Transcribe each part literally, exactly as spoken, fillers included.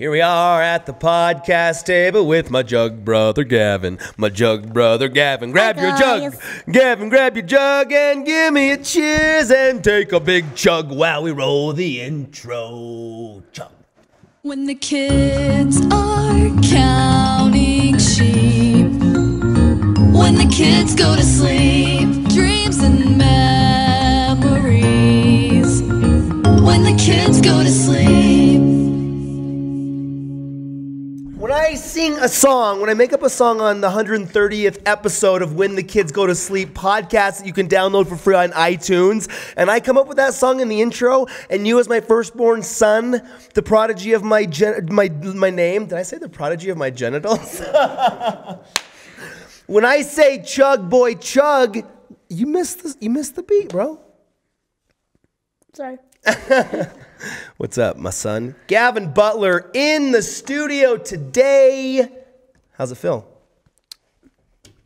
Here we are at the podcast table with my jug brother Gavin. My jug brother Gavin, grab your jug. Gavin, grab your jug and give me a cheers and take a big chug while we roll the intro. Chug. When the kids are counting sheep, when the kids go to sleep, dreams and memories, when the kids go to sleep. When I sing a song, when I make up a song on the one hundred thirtieth episode of When the Kids Go to Sleep podcast that you can download for free on iTunes, and I come up with that song in the intro, and you as my firstborn son, the prodigy of my gen my my name, did I say the prodigy of my genitals? When I say chug boy chug, you missed the, you missed the beat, bro. Sorry. What's up, my son? Gavin Butler in the studio today. How's it feel?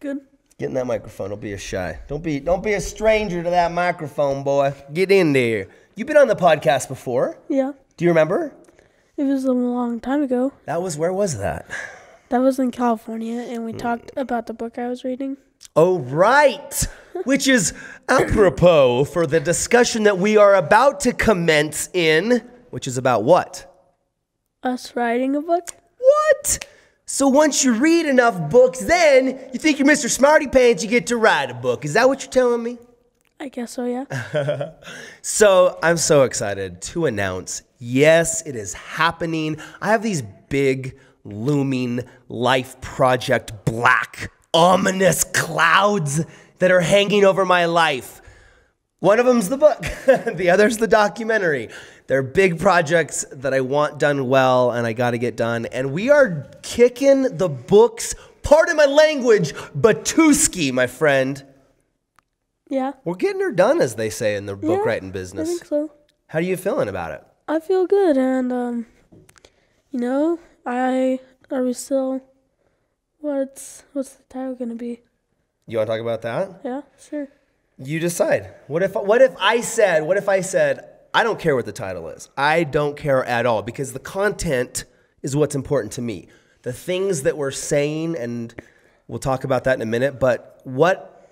Good. Get in that microphone. Don't be a shy. Don't be don't be a stranger to that microphone, boy. Get in there. You've been on the podcast before. Yeah. Do you remember? It was a long time ago. That was, where was that? That was in California, and we mm. talked about the book I was reading. Oh, right, which is apropos for the discussion that we are about to commence in, which is about what? Us writing a book. What? So once you read enough books, then you think you're Mister Smarty Pants, you get to write a book. Is that what you're telling me? I guess so, yeah. So I'm so excited to announce, yes, it is happening. I have these big, looming life project black ominous clouds that are hanging over my life. One of them's the book, the other's the documentary. They're big projects that I want done well and I gotta get done. And we are kicking the books, pardon my language, Batuski, my friend. Yeah. We're getting her done, as they say in the book yeah, writing business. I think so. How are you feeling about it? I feel good, and um, you know, I, I was still, What's what's the title gonna be? You wanna talk about that? Yeah, sure. You decide. What if what if I said what if I said I don't care what the title is. I don't care at all, because the content is what's important to me. The things that we're saying, and we'll talk about that in a minute, but what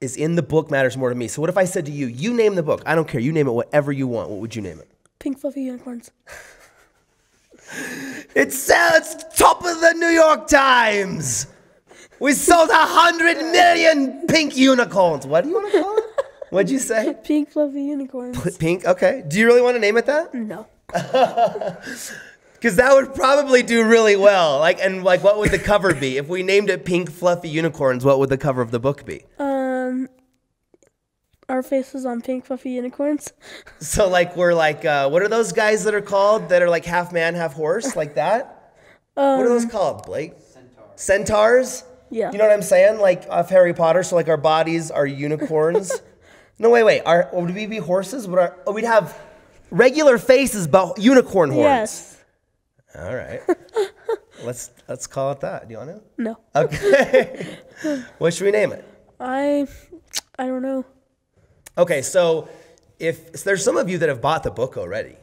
is in the book matters more to me. So what if I said to you, you name the book. I don't care. You name it whatever you want. What would you name it? Pink Fluffy Unicorns. It sounds top of the New York Times. We sold a hundred million pink unicorns. What do you want to call it? What'd you say? Pink Fluffy Unicorns. Pink, okay. Do you really want to name it that? No. Because that would probably do really well. Like, and like, what would the cover be? If we named it Pink Fluffy Unicorns, what would the cover of the book be? Um... Our faces on pink fluffy unicorns. So like we're like, uh, what are those guys that are called that are like half man, half horse, like that? Um, what are those called, Blake? Centaurs. Centaurs? Yeah. You know what I'm saying? Like off Harry Potter, so like our bodies are unicorns. No, wait, wait. Our, would we be horses? Would our, oh, we'd have regular faces, but unicorn horns. Yes. All right. let's, let's call it that. Do you want to? No. Okay. What should we name it? I, I don't know. Okay, so if so there's some of you that have bought the book already,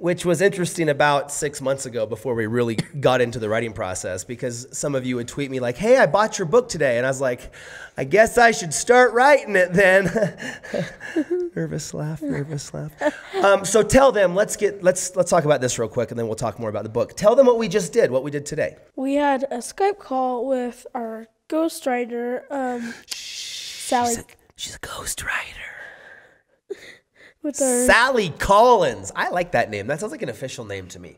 which was interesting about six months ago before we really got into the writing process, because some of you would tweet me like, hey, I bought your book today. And I was like, I guess I should start writing it then. Nervous laugh, nervous laugh. Um, so tell them, let's, get, let's, let's talk about this real quick, and then we'll talk more about the book. Tell them what we just did, what we did today. We had a Skype call with our ghostwriter, um, Sally. She's a, she's a ghostwriter. With our Sally Collins. I like that name. That sounds like an official name to me.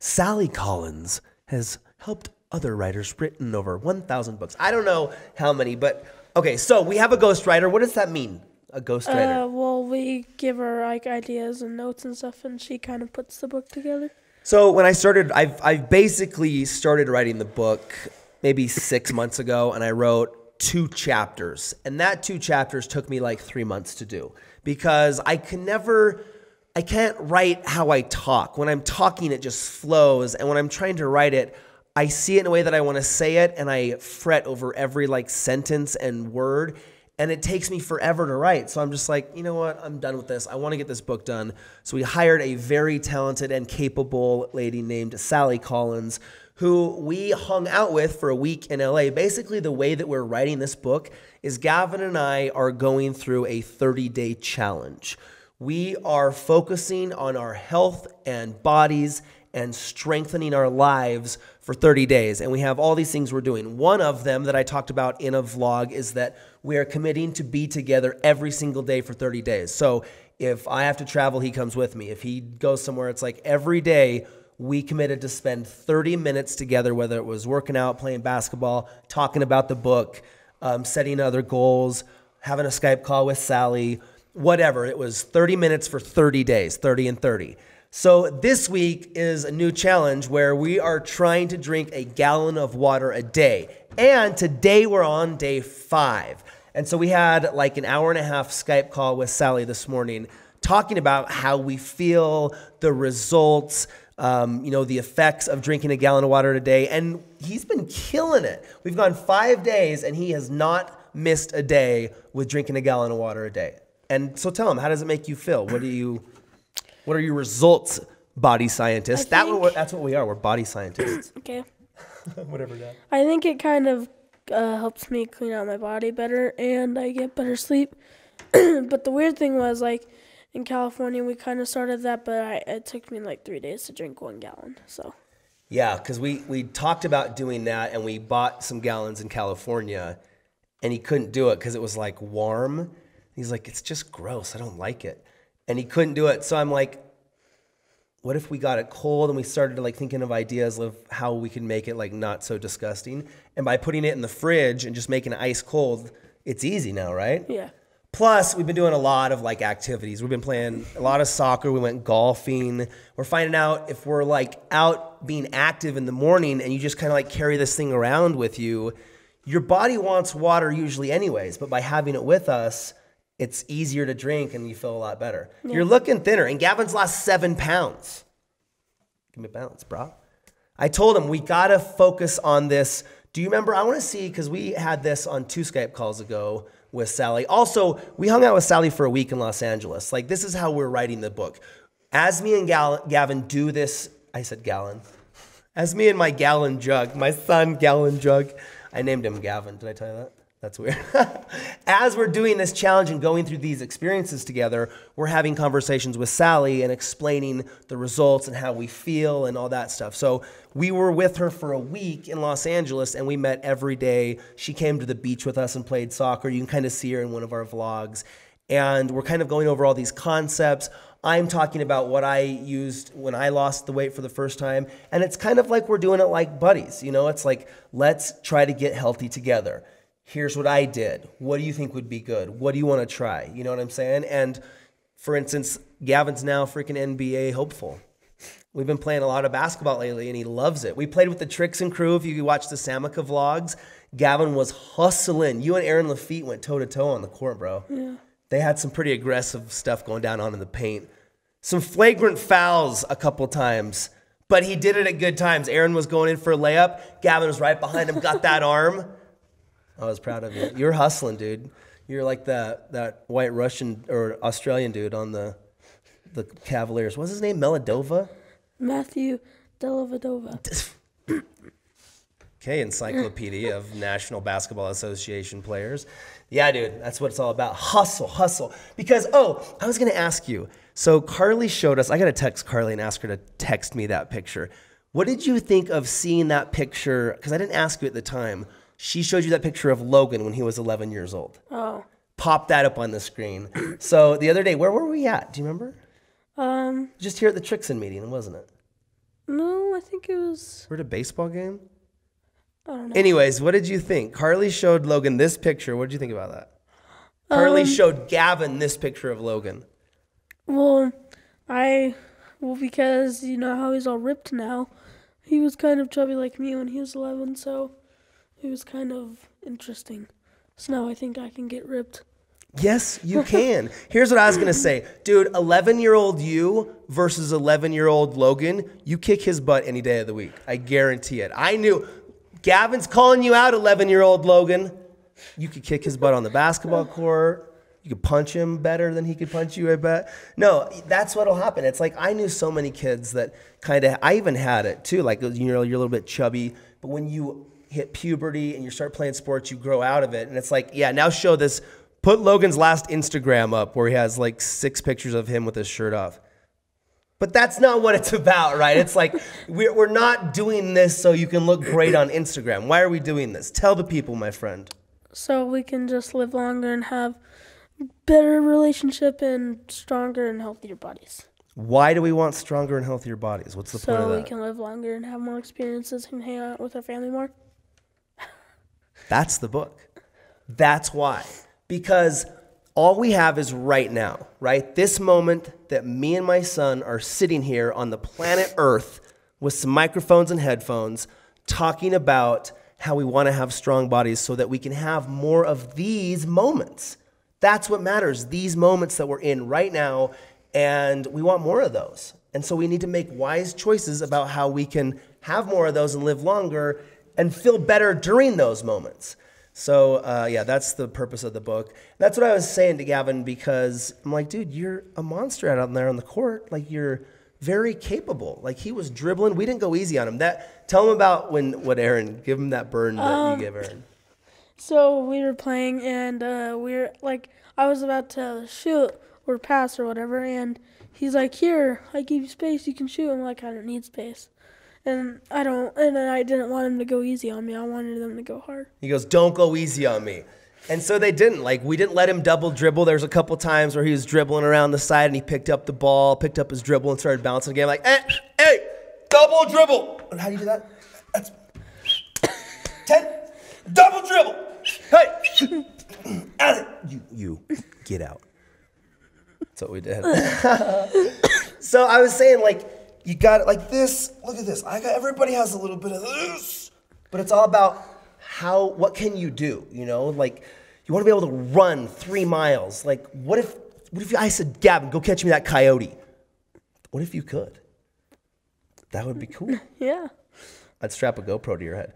Sally Collins has helped other writers written over one thousand books. I don't know how many, but okay, so we have a ghostwriter. What does that mean, a ghostwriter? Uh, well, we give her like ideas and notes and stuff, and she kind of puts the book together. So when I started, I've, I've basically started writing the book maybe six months ago, and I wrote two chapters, and that two chapters took me like three months to do. Because I can never, I can't write how I talk. When I'm talking, it just flows. And when I'm trying to write it, I see it in a way that I want to say it, and I fret over every like sentence and word. And it takes me forever to write. So I'm just like, you know what? I'm done with this. I want to get this book done. So we hired a very talented and capable lady named Sally Collins, who we hung out with for a week in L A. Basically, the way that we're writing this book is Gavin and I are going through a thirty-day challenge. We are focusing on our health and bodies and strengthening our lives for thirty days. And we have all these things we're doing. One of them that I talked about in a vlog is that we are committing to be together every single day for thirty days. So if I have to travel, he comes with me. If he goes somewhere, it's like every day we committed to spend thirty minutes together, whether it was working out, playing basketball, talking about the book, um, setting other goals, having a Skype call with Sally, whatever. It was thirty minutes for thirty days, thirty and thirty. So this week is a new challenge where we are trying to drink a gallon of water a day. And today we're on day five. And so we had like an hour and a half Skype call with Sally this morning talking about how we feel, the results, um, you know, the effects of drinking a gallon of water a day. And he's been killing it. We've gone five days and he has not missed a day with drinking a gallon of water a day. And so tell him, how does it make you feel? What do you... What are your results, body scientists? That what, that's what we are. We're body scientists. Okay. Whatever that. I think it kind of uh, helps me clean out my body better, and I get better sleep. But the weird thing was, like, in California, we kind of started that, but I, it took me like three days to drink one gallon. So. Yeah, because we, we talked about doing that, and we bought some gallons in California, and he couldn't do it because it was, like, warm. He's like, it's just gross. I don't like it. And he couldn't do it. So I'm like, what if we got it cold? And we started like thinking of ideas of how we can make it like not so disgusting. And by putting it in the fridge and just making it ice cold, it's easy now, right? Yeah. Plus, we've been doing a lot of like activities. We've been playing a lot of soccer. We went golfing. We're finding out if we're like out being active in the morning and you just kind of like carry this thing around with you, your body wants water usually anyways. But by having it with us, it's easier to drink and you feel a lot better. Yeah. You're looking thinner, and Gavin's lost seven pounds. Give me a balance, bro. I told him we gotta focus on this. Do you remember? I wanna see, because we had this on two Skype calls ago with Sally. Also, we hung out with Sally for a week in Los Angeles. Like, this is how we're writing the book. As me and Gal Gavin do this, I said gallon. As me and my gallon jug, my son gallon jug. I named him Gavin, did I tell you that? That's weird. As we're doing this challenge and going through these experiences together, we're having conversations with Sally and explaining the results and how we feel and all that stuff. So we were with her for a week in Los Angeles, and we met every day. She came to the beach with us and played soccer. You can kind of see her in one of our vlogs. And we're kind of going over all these concepts. I'm talking about what I used when I lost the weight for the first time. And it's kind of like we're doing it like buddies. You know, it's like, let's try to get healthy together. Here's what I did. What do you think would be good? What do you want to try? You know what I'm saying? And for instance, Gavin's now freaking N B A hopeful. We've been playing a lot of basketball lately and he loves it. We played with the TRIXIN crew. If you watch the Samaka vlogs, Gavin was hustling. You and Aaron Lafitte went toe to toe on the court, bro. Yeah. They had some pretty aggressive stuff going down on in the paint. Some flagrant fouls a couple times, but he did it at good times. Aaron was going in for a layup. Gavin was right behind him, got that arm. I was proud of you. You're hustling, dude. You're like that that white Russian or Australian dude on the the Cavaliers. What's his name? Delavadova? Matthew Delavadova. Okay, encyclopedia of National Basketball Association players. Yeah, dude, that's what it's all about. Hustle, hustle. Because, oh, I was going to ask you. So Carly showed us. I got to text Carly and ask her to text me that picture. What did you think of seeing that picture? Because I didn't ask you at the time. She showed you that picture of Logan when he was eleven years old. Oh. Pop that up on the screen. So the other day, where were we at? Do you remember? Um. Just here at the TRIXIN meeting, wasn't it? No, I think it was... We're at a baseball game? I don't know. Anyways, what did you think? Carly showed Logan this picture. What did you think about that? Um, Carly showed Gavin this picture of Logan. Well, I... Well, because you know how he's all ripped now. He was kind of chubby like me when he was eleven, so... It was kind of interesting. So now I think I can get ripped. Yes, you can. Here's what I was going to say. Dude, eleven-year-old you versus eleven-year-old Logan, you kick his butt any day of the week. I guarantee it. I knew. Gavin's calling you out, eleven-year-old Logan. You could kick his butt on the basketball court. You could punch him better than he could punch you, I bet. No, that's what'll happen. It's like I knew so many kids that kind of, I even had it too. Like, you know, you're a little bit chubby, but when you hit puberty and you start playing sports, you grow out of it. And it's like, yeah, now show this. Put Logan's last Instagram up where he has like six pictures of him with his shirt off. But that's not what it's about, right? It's like, we're, we're not doing this so you can look great on Instagram. Why are we doing this? Tell the people, my friend. So we can just live longer and have better relationship and stronger and healthier bodies. Why do we want stronger and healthier bodies? What's the so point of that? So we can live longer and have more experiences and hang out with our family more. That's the book. That's why. Because all we have is right now, right? This moment that me and my son are sitting here on the planet Earth with some microphones and headphones talking about how we want to have strong bodies so that we can have more of these moments. That's what matters, these moments that we're in right now, and we want more of those. And so we need to make wise choices about how we can have more of those and live longer and feel better during those moments. So, uh, yeah, that's the purpose of the book. That's what I was saying to Gavin, because I'm like, dude, you're a monster out there on the court. Like, you're very capable. Like, he was dribbling. We didn't go easy on him. That, tell him about when, what Aaron, give him that burn that um, you gave Aaron. So we were playing, and uh, we were, like, I was about to shoot or pass or whatever, and he's like, here, I give you space, you can shoot. I'm like, I don't need space. And I don't, and I didn't want him to go easy on me. I wanted them to go hard. He goes, don't go easy on me. And so they didn't. Like, we didn't let him double dribble. There was a couple times where he was dribbling around the side, and he picked up the ball, picked up his dribble, and started bouncing again. Like, hey, hey, double dribble. How do you do that? That's ten, double dribble. Hey, you, you, get out. That's what we did. So I was saying, like, you got it like this. Look at this. I got, everybody has a little bit of this, but it's all about how, what can you do? You know, like, you want to be able to run three miles. Like, what if, what if I said, Gavin, go catch me that coyote? What if you could? That would be cool. Yeah. I'd strap a GoPro to your head.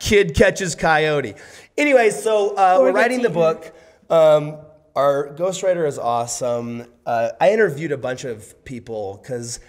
Kid catches coyote. Anyway, so uh, we're writing the book. Um, Our ghostwriter is awesome. Uh, I interviewed a bunch of people because,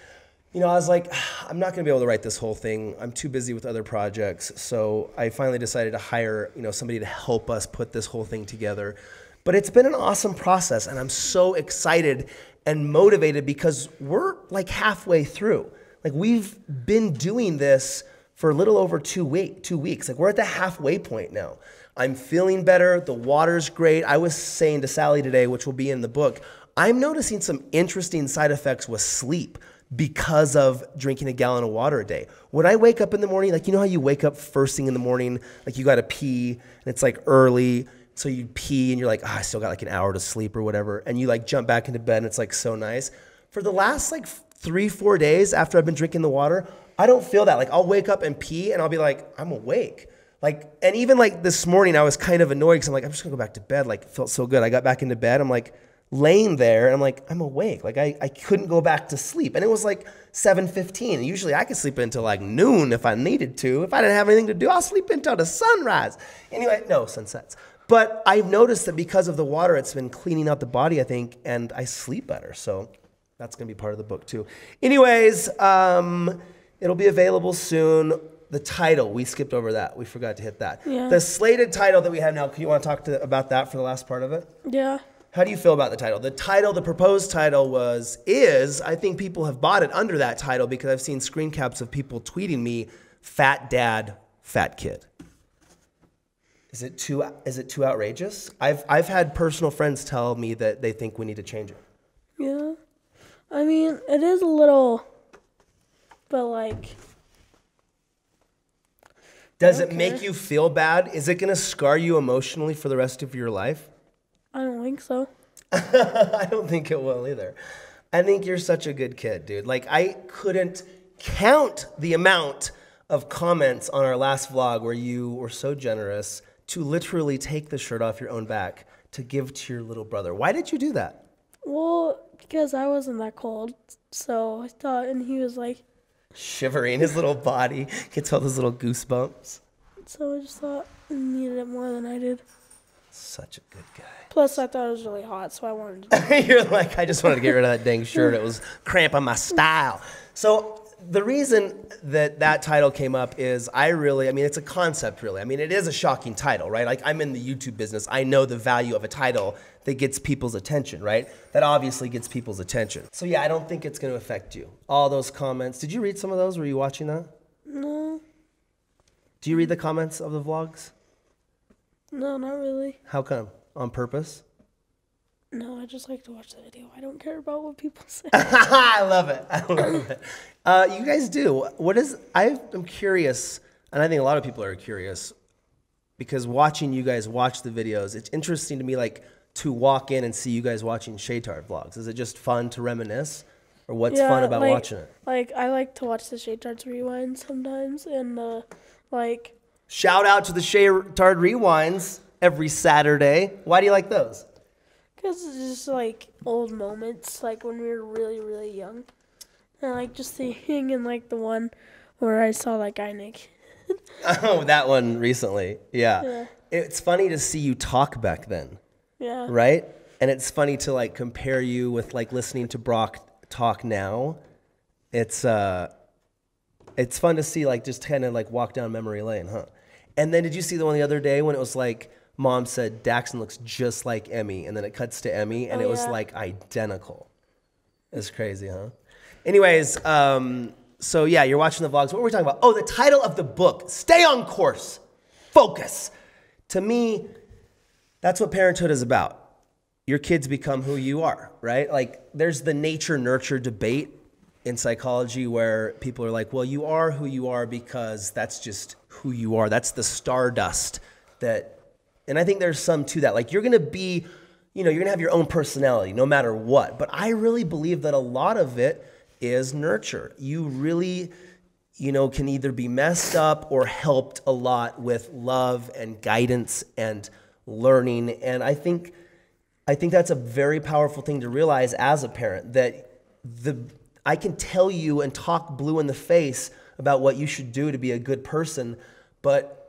you know, I was like, I'm not gonna be able to write this whole thing. I'm too busy with other projects. So I finally decided to hire, you know, somebody to help us put this whole thing together. But it's been an awesome process, and I'm so excited and motivated because we're like halfway through. Like, we've been doing this for a little over two week, two weeks. Like, we're at the halfway point now. I'm feeling better, the water's great. I was saying to Sally today, which will be in the book, I'm noticing some interesting side effects with sleep because of drinking a gallon of water a day. When I wake up in the morning, like, you know how you wake up first thing in the morning, like you gotta pee, and it's like early, so you pee and you're like, ah, I still got like an hour to sleep or whatever, and you like jump back into bed and it's like so nice. For the last like three, four days after I've been drinking the water, I don't feel that. Like, I'll wake up and pee and I'll be like, I'm awake. Like, and even like this morning, I was kind of annoyed because I'm like, I'm just gonna go back to bed. Like, it felt so good. I got back into bed. I'm like laying there and I'm like, I'm awake. Like, I, I couldn't go back to sleep. And it was like seven fifteen. And usually I could sleep until like noon if I needed to. If I didn't have anything to do, I'll sleep until the sunrise. Anyway, no, sunsets. But I've noticed that because of the water, it's been cleaning out the body, I think, and I sleep better. So that's gonna be part of the book too. Anyways, um, it'll be available soon. The title, we skipped over that. We forgot to hit that. Yeah. The slated title that we have now, you want to talk to, about that for the last part of it? Yeah. How do you feel about the title? The title, the proposed title was, is, I think people have bought it under that title because I've seen screen caps of people tweeting me, fat dad, fat kid. Is it too, is it too outrageous? I've, I've had personal friends tell me that they think we need to change it. Yeah. I mean, it is a little, but like... Does it make you feel bad? Is it going to scar you emotionally for the rest of your life? I don't think so. I don't think it will either. I think you're such a good kid, dude. Like, I couldn't count the amount of comments on our last vlog where you were so generous to literally take the shirt off your own back to give to your little brother. Why did you do that? Well, because I wasn't that cold, so I thought, and he was like, shivering, his little body gets all those little goosebumps. so I just thought he needed it more than I did. Such a good guy. Plus, I thought it was really hot, so I wanted to... You're like, I just wanted to get rid of that dang shirt. It was cramping my style. So the reason that that title came up is I really, I mean, it's a concept, really. I mean, it is a shocking title, right? Like, I'm in the YouTube business. I know the value of a title that gets people's attention, right? That obviously gets people's attention. So, yeah, I don't think it's going to affect you. All those comments. Did you read some of those? Were you watching that? No. Do you read the comments of the vlogs? No, not really. How come? On purpose? No, I just like to watch the video. I don't care about what people say. I love it. I love it. Uh, you guys do. What is, I am curious, and I think a lot of people are curious, because watching you guys watch the videos, it's interesting to me, like, to walk in and see you guys watching Shaytard vlogs. Is it just fun to reminisce? Or what's yeah, fun about like, watching it? Like, I like to watch the Shaytard's Rewind sometimes, and, uh, like... Shout out to the Shaytard Rewinds every Saturday. Why do you like those? Because it's just like old moments, like when we were really, really young. And I like just seeing in like the one where I saw that guy Nick. Oh, that one recently. Yeah. yeah. It's funny to see you talk back then. Yeah. Right? And it's funny to like compare you with like listening to Brock talk now. It's, uh, it's fun to see like just kind of like walk down memory lane, huh? And then did you see the one the other day when it was like, Mom said, Daxton looks just like Emmy, and then it cuts to Emmy, and oh, it was yeah. like identical. It's crazy, huh? Anyways, um, so yeah, you're watching the vlogs. What were we talking about? Oh, the title of the book, Stay on Course, Focus. To me, that's what parenthood is about. Your kids become who you are, right? Like there's the nature-nurture debate in psychology where people are like, well, you are who you are because that's just who you are. That's the stardust that... And I think there's some to that. Like you're going to be, you know, you're going to have your own personality no matter what. But I really believe that a lot of it is nurture. You really, you know, can either be messed up or helped a lot with love and guidance and learning. And I think, I think that's a very powerful thing to realize as a parent, that the, I can tell you and talk blue in the face about what you should do to be a good person, but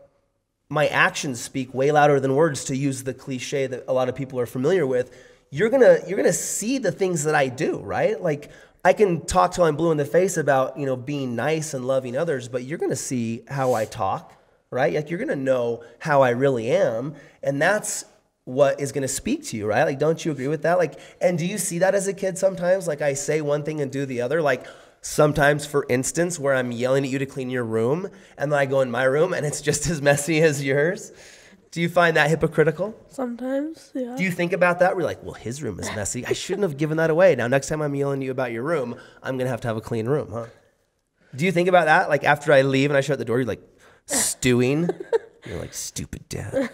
my actions speak way louder than words, to use the cliche that a lot of people are familiar with. You're gonna, you're gonna see the things that I do, right? Like I can talk till I'm blue in the face about, you know, being nice and loving others, but you're gonna see how I talk, right? Like you're gonna know how I really am. And that's what is gonna speak to you, right? Like, don't you agree with that? Like, and do you see that as a kid sometimes? Like I say one thing and do the other. Like, sometimes, for instance, where I'm yelling at you to clean your room, and then I go in my room, and it's just as messy as yours. Do you find that hypocritical? Sometimes, yeah. Do you think about that? We're like, well, his room is messy. I shouldn't have given that away. Now, next time I'm yelling at you about your room, I'm going to have to have a clean room, huh? Do you think about that? Like, after I leave and I shut the door, you're like, stewing? You're like, stupid dad.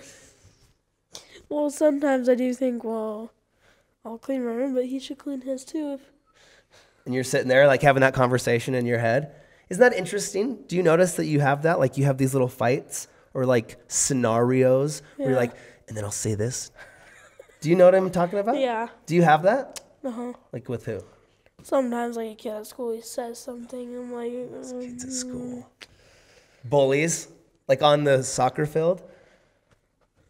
Well, sometimes I do think, well, I'll clean my room, but he should clean his too. If And you're sitting there like having that conversation in your head. Isn't that interesting? Do you notice that you have that? Like you have these little fights or like scenarios yeah. where you're like, and then I'll say this. Do you know what I'm talking about? Yeah. Do you have that? Uh-huh. Like with who? Sometimes like a kid at school, he says something. I'm like, mm-hmm. This kid's at school. Bullies? Like on the soccer field?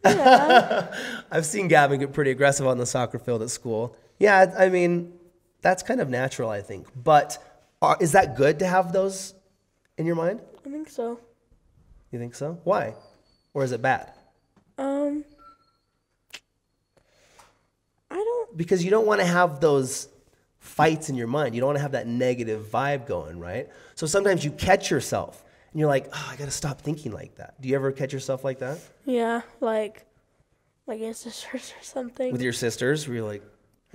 Yeah. I've seen Gavin get pretty aggressive on the soccer field at school. Yeah, I mean... That's kind of natural, I think. But are, is that good to have those in your mind? I think so. You think so? Why? Or is it bad? Um, I don't... Because you don't want to have those fights in your mind. You don't want to have that negative vibe going, right? So sometimes you catch yourself, and you're like, oh, I got to stop thinking like that. Do you ever catch yourself like that? Yeah, like, like your sisters or something. With your sisters, where you're like,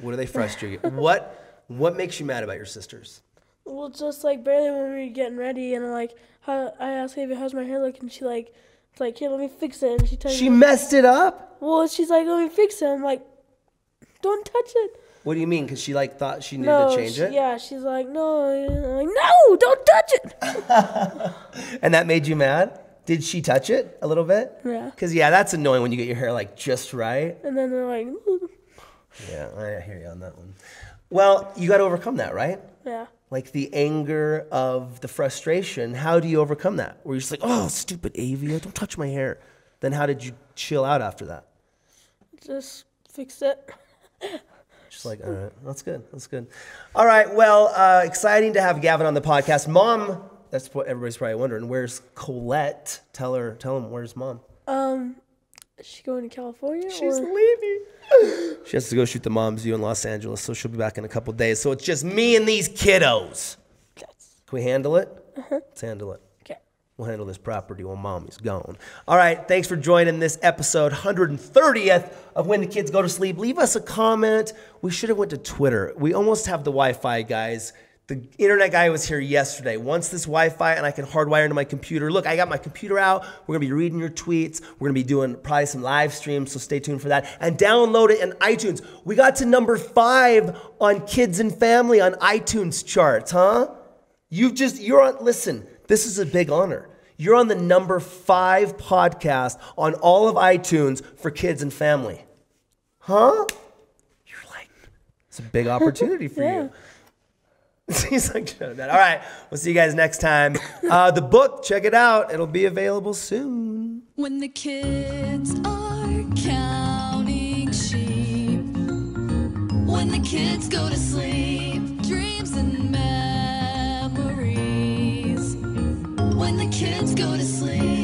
what are they frustrated? What... What makes you mad about your sisters? Well, just like barely when we were getting ready, and like how, I asked Ava, how's my hair looking? She like, it's like, here, let me fix it. And she tells me she messed it up? Well, she's like, let me fix it. I'm like, don't touch it. What do you mean? Because she like thought she needed no, to change she, it? Yeah, she's like, no. And I'm like, no, don't touch it. And that made you mad? Did she touch it a little bit? Yeah. Because, yeah, that's annoying when you get your hair like just right. And then they're like, ooh. Yeah, I hear you on that one. Well, you got to overcome that, right? Yeah. like the anger of the frustration, how do you overcome that? Where you're just like, oh, stupid Avia, don't touch my hair. Then how did you chill out after that? Just fix it. Just like, all right, that's good, that's good. All right, well, uh, exciting to have Gavin on the podcast. Mom, that's what everybody's probably wondering, where's Colette? Tell her, tell him, where's Mom? Um, is she going to California? She's or? leaving. She has to go shoot the Mom's View in Los Angeles, so she'll be back in a couple days. So it's just me and these kiddos. Yes. Can we handle it? Uh-huh. Let's handle it. Okay. We'll handle this property while Mommy's gone. All right, thanks for joining this episode, one hundred thirtieth of When the Kids Go to Sleep. Leave us a comment. We should have went to Twitter. We almost have the Wi-Fi guys. The internet guy was here yesterday. Once this Wi-Fi and I can hardwire into my computer. Look, I got my computer out. We're gonna be reading your tweets. We're gonna be doing probably some live streams, so stay tuned for that. And download it in iTunes. We got to number five on Kids and Family on iTunes charts, huh? You've just, you're on, listen, this is a big honor. You're on the number five podcast on all of iTunes for Kids and Family. Huh? You're like, it's a big opportunity for yeah. you. He's like, no, that. All right, we'll see you guys next time. Uh, the book, check it out. It'll be available soon. When the kids are counting sheep, when the kids go to sleep, dreams and memories, when the kids go to sleep.